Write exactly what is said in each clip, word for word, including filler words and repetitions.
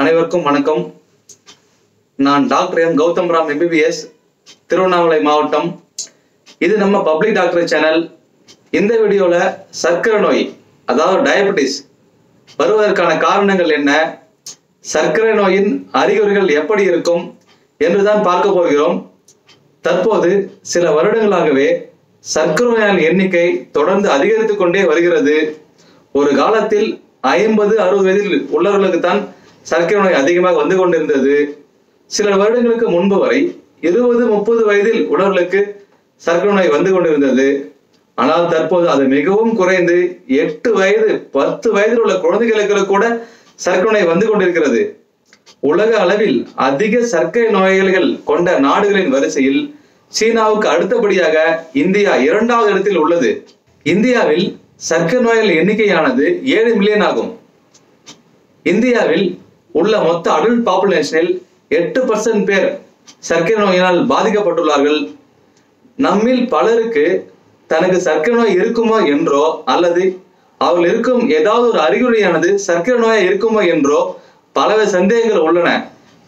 அனைவருக்கும் வணக்கம். நான் doctor M Gautham Ram M B B S, Tiruvannamalai மாவட்டம். இது நம்ம பப்ளிக் டாக்டர் சேனல். இந்த வீடியோல சர்க்கரை நோய், அதாவது டயபெட்டிஸ் வருவதற்கான காரணங்கள் என்ன, சர்க்கரை நோயின் அறிகுறிகள் எப்படி இருக்கும் என்றுதான் பார்க்க போகிறோம். தற்போது சில வருடங்களாகவே சர்க்கரை நோயாளிகள் எண்ணிக்கை தொடர்ந்து அதிகரித்து கொண்டே வருகிறது. ஒரு காலத்தில் ஐம்பது அறுபது வயதில் உள்ளவர்களுக்கு தான் சர்க்கரை நோய் அதிகமாக வந்து கொண்டிருந்தது. சில வருடங்களுக்கு முன்பு வரை இருபது முப்பது வயதில் உள்ளவர்களுக்கு சர்க்கரை நோய் வந்து கொண்டிருந்தது. ஆனால் தற்போது அது மிகவும் குறைந்து எட்டு வயது பத்து வயதில் உள்ள குழந்தைகளுக்கு கூட சர்க்கரை நோய் வந்து கொண்டிருக்கிறது. உலக அளவில் அதிக சர்க்கரை நோயாளிகள் கொண்ட நாடுகளின் வரிசையில் சீனாவுக்கு அடுத்தபடியாக இந்தியா இரண்டாவது இடத்தில் உள்ளது. இந்தியாவில் சர்க்கரை நோயாளிகள் எண்ணிக்கையானது ஏழு மில்லியன் ஆகும். இந்தியாவில் உள்ள மொத்த அடல்ட் பாப்புலேஷனில் எட்டு பர்சன்ட் பேர் சர்க்கரை நோயினால் பாதிக்கப்பட்டுள்ளார்கள். நம்மில் பலருக்கு தனக்கு சர்க்கரை நோய் இருக்குமோ என்றோ அல்லது அவர்கள் இருக்கும் ஏதாவது ஒரு அறிகுறியானது சர்க்கரை நோயாக இருக்குமோ என்றோ பல சந்தேகங்கள் உள்ளன.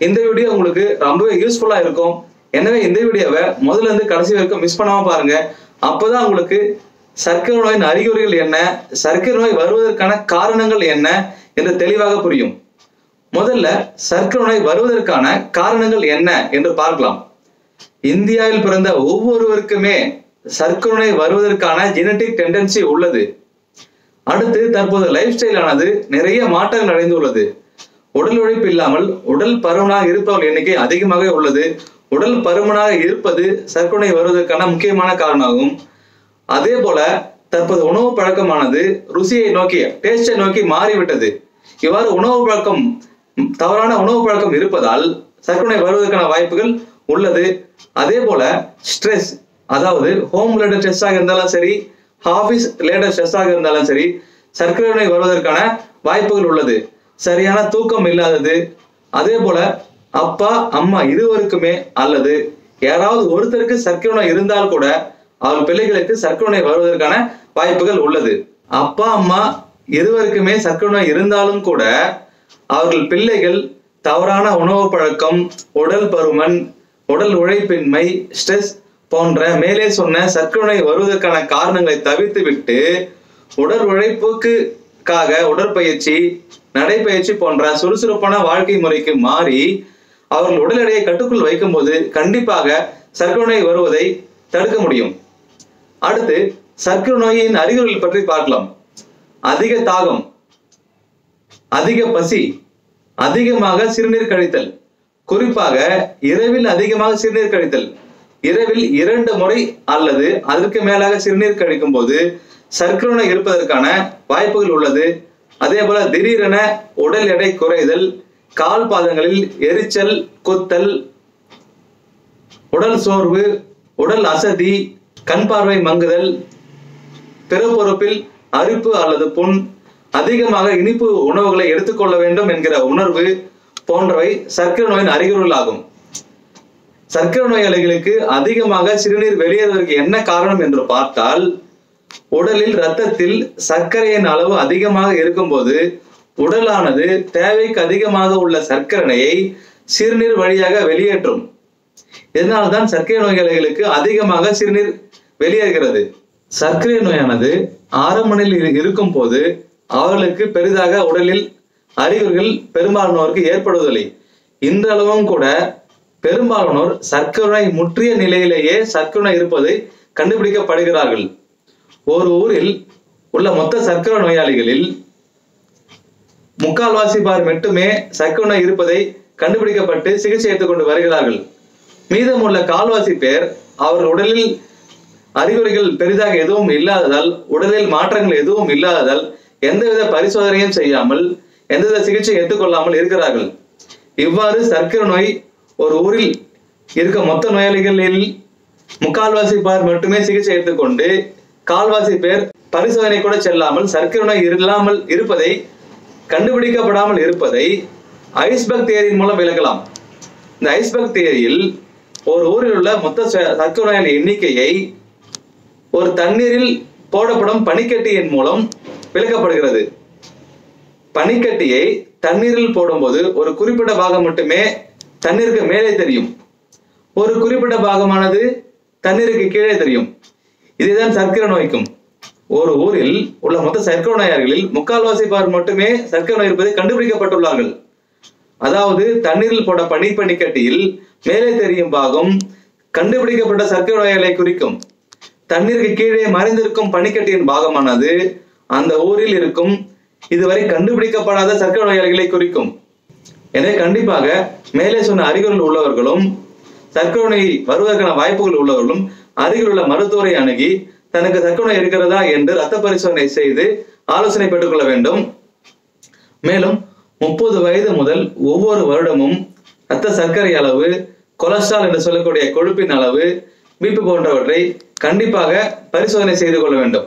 இந்த வீடியோ உங்களுக்கு ரொம்பவே யூஸ்ஃபுல்லாக இருக்கும். எனவே இந்த வீடியோவை முதல்ல இருந்து கடைசி வரைக்கும் மிஸ் பண்ணாமல் பாருங்க. அப்போதான் உங்களுக்கு சர்க்கரை நோயின் அறிகுறிகள் என்ன, சர்க்கரை நோய் வருவதற்கான காரணங்கள் என்ன என்று தெளிவாக புரியும். முதல்ல சர்க்கரை நோய் வருவதற்கான காரணங்கள் என்ன என்று பார்க்கலாம். இந்தியாவில் பிறந்த ஒவ்வொருவருக்குமே சர்க்கரை நோய் வருவதற்கான ஜெனடிக் டெண்டன்சி உள்ளது. அடுத்து தற்போது லைஃப் ஸ்டைல் ஆனது நிறைய மாற்றங்கள் அடைந்துள்ளது. உடல் உழைப்பு இல்லாமல் உடல் பருமனாக இருப்பவர்கள் எண்ணிக்கை அதிகமாகவே உள்ளது. உடல் பருமனாக இருப்பது சர்க்கரை நோய் வருவதற்கான முக்கியமான காரணமாகும். அதே போல தற்போது உணவு பழக்கமானது ருசியை நோக்கி, டேஸ்டை நோக்கி மாறிவிட்டது. இவ்வாறு உணவு பழக்கம், தவறான உணவு பழக்கம் இருப்பதால் சர்க்கரை நோய் வருவதற்கான வாய்ப்புகள் உள்ளது. அதே போல ஸ்ட்ரெஸ், அதாவது ஹோம் ரிலேட்டட் ஸ்ட்ரெஸ்ஸாக இருந்தாலும் சரி, ஆஃபீஸ் ரிலேட்டட் ஸ்ட்ரெஸ்ஸாக இருந்தாலும் சரி, சர்க்கரை நோய் வருவதற்கான வாய்ப்புகள் உள்ளது. சரியான தூக்கம் இல்லாதது, அதே போல அப்பா அம்மா இருவருக்குமே அல்லது யாராவது ஒருத்தருக்கு சர்க்கரை நோய் இருந்தால் கூட அவர் பிள்ளைகளுக்கு சர்க்கரை நோய் வருவதற்கான வாய்ப்புகள் உள்ளது. அப்பா அம்மா இருவருக்குமே சர்க்கரை நோய் இருந்தாலும் கூட அவர்கள் பிள்ளைகள் தவறான உணவு பழக்கம், உடல் பருமன், உடல் உழைப்பின்மை, ஸ்ட்ரெஸ் போன்ற மேலே சொன்ன சர்க்கரை நோய் வருவதற்கான காரணங்களை தவிர்த்து விட்டு உடல் உழைப்புக்காக உடற்பயிற்சி, நடைப்பயிற்சி போன்ற சுறுசுறுப்பான வாழ்க்கை முறைக்கு மாறி அவர்கள் உடல் எடையை கட்டுக்குள் வைக்கும் போது கண்டிப்பாக சர்க்கரை நோய் வருவதை தடுக்க முடியும். அடுத்து சர்க்கரை நோயின் அறிகுறிகள் பற்றி பார்க்கலாம். அதிக தாகம், அதிக பசி, அதிகமாக சிறுநீர் கழித்தல், குறிப்பாக இரவில் அதிகமாக சிறுநீர் கழித்தல். இரவில் இரண்டு முறை அல்லது அதற்கு மேலாக சிறுநீர் கழிக்கும் போது சர்க்கரை நோய் இருப்பதற்கான வாய்ப்புகள் உள்ளது. அதே போல திடீரென உடல் எடை குறைதல், கால் பாதங்களில் எரிச்சல், குத்தல், உடல் சோர்வு, உடல் அசதி, கண் பார்வை மங்குதல், பிறப்பொறுப்பில் அரிப்பு அல்லது புண், அதிகமாக இனிப்பு உணவுகளை எடுத்துக்கொள்ள வேண்டும் என்கிற உணர்வு போன்றவை சர்க்கரை நோயின் அறிகுறிகள் ஆகும். சர்க்கரை நோயாளிகளுக்கு அதிகமாக சிறுநீர் வெளியேறுவதற்கு என்ன காரணம் என்று பார்த்தால், உடலில் இரத்தத்தில் சர்க்கரையின் அளவு அதிகமாக இருக்கும்போது உடலானது தேவைக்கு அதிகமாக உள்ள சர்க்கரையை சிறுநீர் வழியாக வெளியேற்றும். இதனால்தான் சர்க்கரை நோயாளிகளுக்கு அதிகமாக சிறுநீர் வெளியேறுகிறது. சர்க்கரை நோயானது ஆரம்பநிலையில் இருக்கும் போது அவர்களுக்கு பெரிதாக உடலில் அறிகுறிகள் பெரும்பாலானோருக்கு ஏற்படுவதில்லை. இன்றளவும் கூட பெரும்பாலானோர் சர்க்கரை நோய் முற்றிய நிலையிலேயே சர்க்கரை நோய் இருப்பதை கண்டுபிடிக்கப்படுகிறார்கள். ஒரு ஊரில் உள்ள மொத்த சர்க்கரை நோயாளிகளில் முக்கால்வாசி பார் மட்டுமே சர்க்கரை நோய் இருப்பதை கண்டுபிடிக்கப்பட்டு சிகிச்சை எடுத்துக்கொண்டு வருகிறார்கள். மீதமுள்ள கால்வாசி பேர் அவர்கள் உடலில் அறிகுறிகள் பெரிதாக எதுவும் இல்லாததால், உடலில் மாற்றங்கள் எதுவும் இல்லாததால் எந்தவித பரிசோதனையும் செய்யாமல், எந்தவித சிகிச்சை எடுத்துக்கொள்ளாமல் இருக்கிறார்கள். இவ்வாறு சர்க்கரை நோய் ஒரு ஊரில் இருக்க மொத்த நோயாளிகளில் முக்கால்வாசி பேர் மட்டுமே சிகிச்சை எடுத்துக்கொண்டு கால்வாசி பேர் பரிசோதனை கூட செல்லாமல் சர்க்கரை நோய் இல்லாமல் இருப்பதை, கண்டுபிடிக்கப்படாமல் இருப்பதை ஐஸ்பர்க் தியரியின் மூலம் விளக்கலாம். இந்த ஐஸ்பர்க் தியரியில் ஒரு ஊரில் உள்ள மொத்த சர்க்கரை நோயாளி எண்ணிக்கையை ஒரு தண்ணீரில் போடப்படும் பனிக்கட்டியின் மூலம் விளக்கப்படுகிறது. பனிக்கட்டியை தண்ணீரில் போடும்போது ஒரு குறிப்பிட்ட பாகம் மட்டுமே தண்ணீருக்கு மேலே தெரியும், ஒரு குறிப்பிட்ட பாகமானது தண்ணீருக்கு கீழே தெரியும். இதுதான் சர்க்கரை நோய்க்கும். ஒரு ஊரில் உள்ள மொத்த சர்க்கரை நோயாளிகளில் முக்கால்வாசி பார் மட்டுமே சர்க்கரை நோய் இருப்பதை கண்டுபிடிக்கப்பட்டுள்ளார்கள். அதாவது தண்ணீரில் போட பனிப்பனிக்கட்டியில் மேலே தெரியும் பாகம் கண்டுபிடிக்கப்பட்ட சர்க்கரை நோயாளை குறிக்கும். தண்ணீருக்கு கீழே மறைந்திருக்கும் பனிக்கட்டியின் பாகமானது அந்த ஊரில் இருக்கும் இதுவரை கண்டுபிடிக்கப்படாத சர்க்கரை நோயாளிகளை குறிக்கும். எனவே கண்டிப்பாக மேலே சொன்ன அறிகுறிகள் உள்ளவர்களும் சர்க்கரை நோய் வருவதற்கான வாய்ப்புகள் உள்ளவர்களும் அருகில் உள்ள மருத்துவரை அணுகி தனக்கு சர்க்கரை நோய் இருக்கிறதா என்று இரத்த பரிசோதனை செய்து ஆலோசனை பெற்றுக்கொள்ள வேண்டும். மேலும் முப்பது வயது முதல் ஒவ்வொரு வருடமும் இரத்த சர்க்கரை அளவு, கொலஸ்ட்ரால் என்று சொல்லக்கூடிய கொழுப்பின் அளவு, பிபி போன்றவற்றை கண்டிப்பாக பரிசோதனை செய்து கொள்ள வேண்டும்.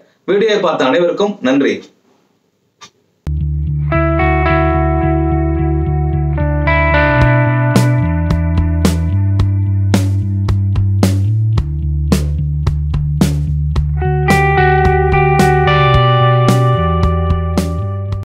வீடியோவை பார்த்த அனைவருக்கும் நன்றி.